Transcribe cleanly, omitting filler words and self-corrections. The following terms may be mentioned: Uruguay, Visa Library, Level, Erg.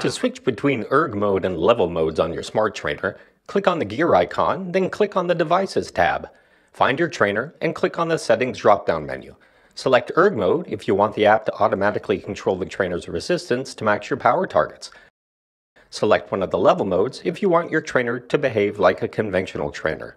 To switch between Erg mode and level modes on your smart trainer, click on the gear icon, then click on the Devices tab. Find your trainer and click on the Settings drop-down menu. Select Erg mode if you want the app to automatically control the trainer's resistance to match your power targets. Select one of the level modes if you want your trainer to behave like a conventional trainer.